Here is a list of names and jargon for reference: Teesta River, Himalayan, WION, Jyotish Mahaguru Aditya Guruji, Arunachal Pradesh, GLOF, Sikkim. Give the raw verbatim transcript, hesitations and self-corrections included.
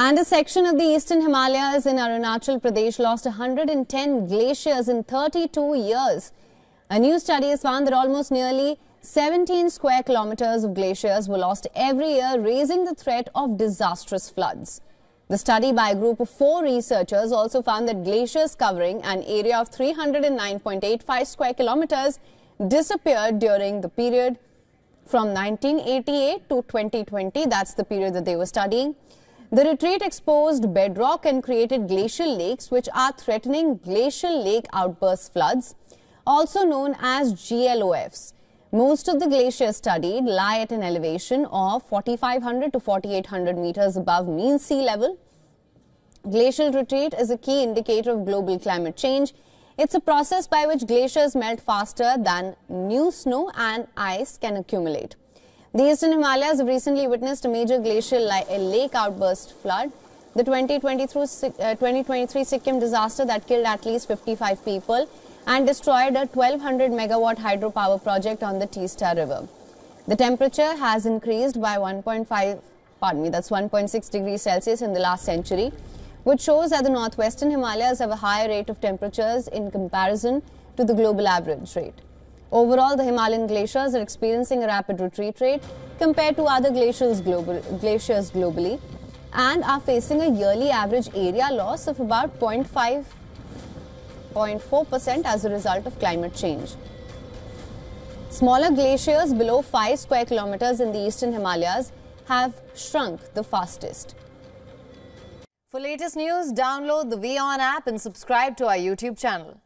And a section of the eastern Himalayas in Arunachal Pradesh lost one hundred ten glaciers in thirty-two years. A new study has found that almost nearly seventeen square kilometers of glaciers were lost every year, raising the threat of disastrous floods. The study by a group of four researchers also found that glaciers covering an area of three hundred nine point eight five square kilometers disappeared during the period from nineteen eighty-eight to twenty twenty. That's the period that they were studying. The retreat exposed bedrock and created glacial lakes, which are threatening glacial lake outburst floods, also known as G L O Fs. Most of the glaciers studied lie at an elevation of forty-five hundred to forty-eight hundred meters above mean sea level. Glacial retreat is a key indicator of global climate change. It's a process by which glaciers melt faster than new snow and ice can accumulate. The eastern Himalayas have recently witnessed a major glacial lake outburst flood. The twenty twenty-three Sikkim disaster that killed at least fifty-five people and destroyed a twelve hundred megawatt hydropower project on the Teesta River. The temperature has increased by one point five, pardon me, that's one point six degrees Celsius in the last century, which shows that the northwestern Himalayas have a higher rate of temperatures in comparison to the global average rate. Overall, the Himalayan glaciers are experiencing a rapid retreat rate compared to other glaciers, global, glaciers globally, and are facing a yearly average area loss of about zero point five to zero point four percent as a result of climate change. Smaller glaciers below five square kilometers in the eastern Himalayas have shrunk the fastest. For latest news, download the WION app and subscribe to our YouTube channel.